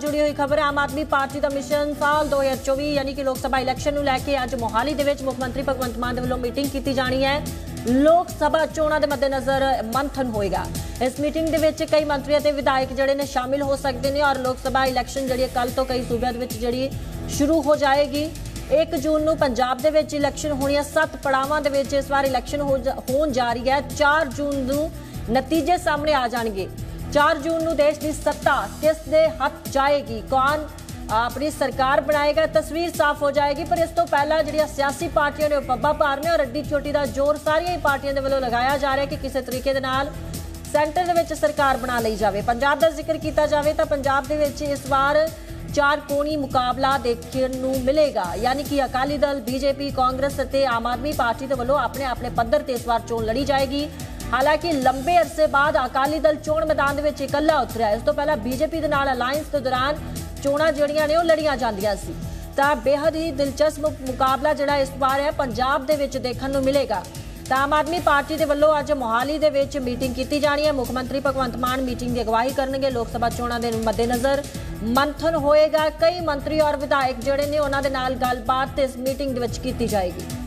जुड़ी हुई खबर है। आम आदमी पार्टी का मिशन साल 2024 यानी कि लोकसभा इलेक्शन नूं लैके अज मोहाली दे विच मुख्यमंत्री भगवंत मान दे वल्लों मीटिंग की जानी है। लोकसभा चोणां दे मद्देनज़र मंथन होएगा। इस मीटिंग दे विच कई मंत्री ते विधायक जिहड़े ने शामिल हो सकते हैं और लोकसभा इलेक्शन जिहड़ी कल तो कई सूबे दे विच जिहड़ी शुरू हो जाएगी। 1 जून नूं पंजाब दे विच इलेक्शन होनी है। 7 पड़ावां दे विच इस बार इलेक्शन होण जा रही है। 4 जून नूं नतीजे सामने आ जाणगे। 4 जून नूं देश की सत्ता किस दे हथ जाएगी, कौन अपनी सरकार बनाएगा, तस्वीर साफ हो जाएगी। पर इस तो पहला जिहड़ियां सियासी पार्टियां ने पब्बा पार ने और अड्डी चोटी का जोर सारिया ही पार्टियां दे वल्लों लगाया जा रहा है कि किसी तरीके दे नाल सेंटर दे विच सरकार बना लई जाए। पंजाब दा जिक्र किया जाए तो पंजाब दे विच इस बार 4 कोणी मुकाबला देखने को मिलेगा। यानी कि अकाली दल, बीजेपी, कांग्रेस और आम आदमी पार्टी के वलों अपने अपने पद्धर से इस बार चोन लड़ी जाएगी। हालांकि लंबे अरसे बाद अकाली दल चोन मैदान में इकला उतरिया। इस तो पहला बीजेपी के नाल अलायंस के दौरान चोणां जिहड़ियां ने लड़िया जांदियां सी। बेहद ही दिलचस्प मुकाबला जिहड़ा इस बार है पंजाब दे विच देखण नूं मिलेगा। आम आदमी पार्टी के वलों अज मोहाली दे विच मीटिंग की जानी है। मुख्यमंत्री भगवंत मान मीटिंग की अगवाई करनगे। लोकसभा चोणां के मद्देनज़र मंथन होएगा। कई मंत्री और विधायक जिहड़े ने उन्हां दे नाल गलबात इस मीटिंग दे विच कीती जाएगी।